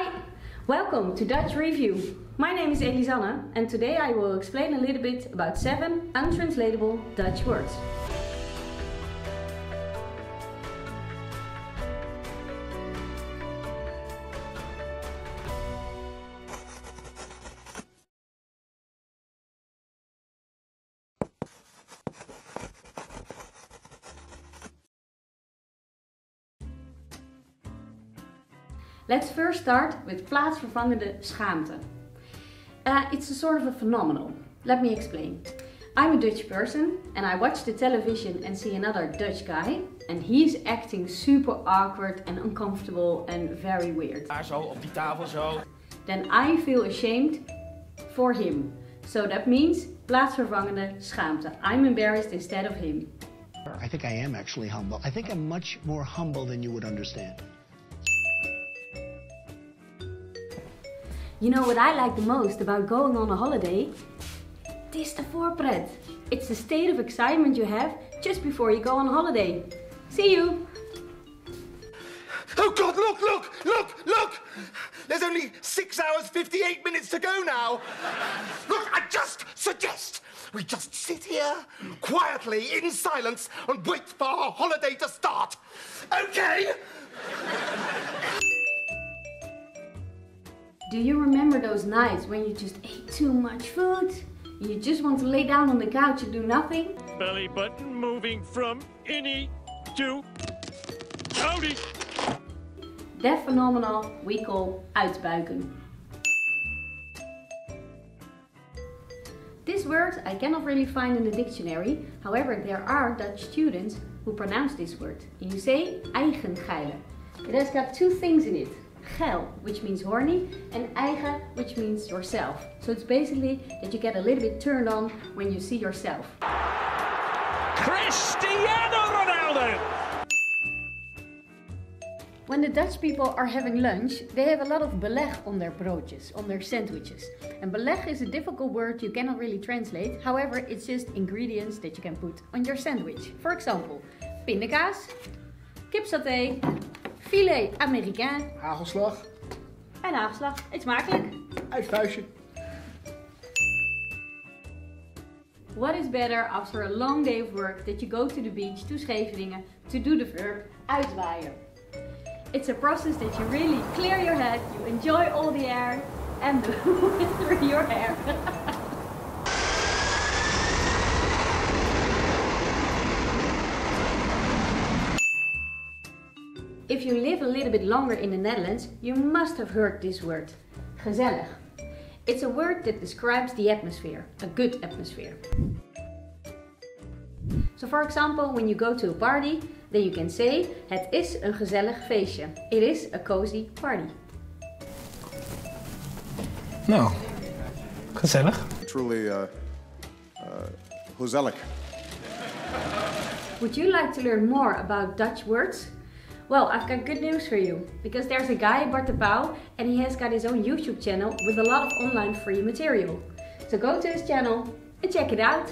Hi! Welcome to Dutch Review. My name is Elisanne and today I will explain a little bit about 7 untranslatable Dutch words. Let's first start with plaatsvervangende schaamte. It's a sort of a phenomenon. Let me explain. I'm a Dutch person and I watch the television and see another Dutch guy and he's acting super awkward and uncomfortable and very weird. Daar zo, op die tafel zo. Then I feel ashamed for him. So that means plaatsvervangende schaamte. I'm embarrassed instead of him. I think I am actually humble. I think I'm much more humble than you would understand. You know what I like the most about going on a holiday? It is the voorpret. It's the state of excitement you have just before you go on holiday. See you! Oh God, look, look, look, look! There's only 6 hours, 58 minutes to go now. Look, I just suggest we just sit here quietly in silence and wait for our holiday to start. Okay? Do you remember those nights when you just ate too much food? You just want to lay down on the couch and do nothing? Belly button moving from innie to outie. That phenomenon we call uitbuiken. This word I cannot really find in the dictionary. However, there are Dutch students who pronounce this word. You say eigengeile. It has got 2 things in it. Geil, which means horny, and eigen, which means yourself. So it's basically that you get a little bit turned on when you see yourself. Cristiano Ronaldo! When the Dutch people are having lunch, they have a lot of beleg on their broodjes, on their sandwiches. And beleg is a difficult word you cannot really translate. However, it's just ingredients that you can put on your sandwich. For example, pindakaas, kipsaté, Filet américain. Hagelslag. En hagelslag. Eet smakelijk. Uitwaaien. What is better after a long day of work that you go to the beach to Scheveningen to do the verb uitwaaien? It's a process that you really clear your head, you enjoy all the air and the wind through your hair. If you live a little bit longer in the Netherlands, you must have heard this word, gezellig. It's a word that describes the atmosphere, a good atmosphere. So for example, when you go to a party, then you can say, het is een gezellig feestje. It is a cozy party. Nou, gezellig. Truly, gezellig. Would you like to learn more about Dutch words? Well, I've got good news for you, because there's a guy, Bart de Pau, and he has got his own YouTube channel with a lot of online free material. So go to his channel and check it out!